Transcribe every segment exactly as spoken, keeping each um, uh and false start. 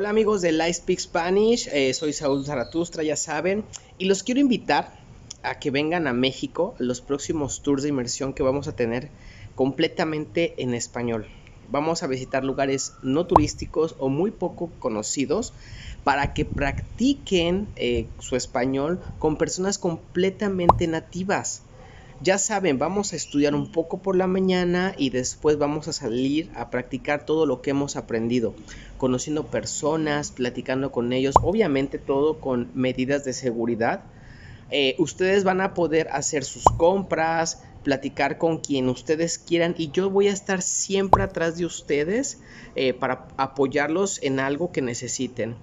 Hola amigos de LightSpeed Spanish, eh, soy Saúl Zaratustra, ya saben, y los quiero invitar a que vengan a México a los próximos tours de inmersión que vamos a tener completamente en español. Vamos a visitar lugares no turísticos o muy poco conocidos para que practiquen eh, su español con personas completamente nativas. Ya saben, vamos a estudiar un poco por la mañana y después vamos a salir a practicar todo lo que hemos aprendido, conociendo personas, platicando con ellos, obviamente todo con medidas de seguridad. Eh, ustedes van a poder hacer sus compras, platicar con quien ustedes quieran y yo voy a estar siempre atrás de ustedes eh, para apoyarlos en algo que necesiten.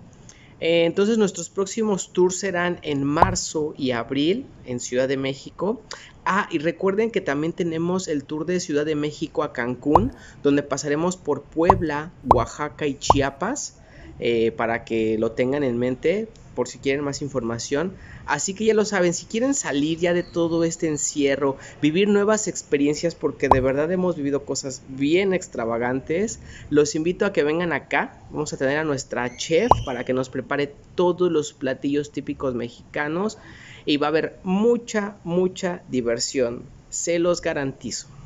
Eh, entonces nuestros próximos tours serán en marzo y abril en Ciudad de México. Ah, y recuerden que también tenemos el tour de Ciudad de México a Cancún, donde pasaremos por Puebla, Oaxaca y Chiapas, eh, para que lo tengan en mente por si quieren más información. Así que ya lo saben, si quieren salir ya de todo este encierro, vivir nuevas experiencias, porque de verdad hemos vivido cosas bien extravagantes, los invito a que vengan acá. Vamos a tener a nuestra chef para que nos prepare todos los platillos típicos mexicanos y va a haber mucha, mucha diversión, se los garantizo.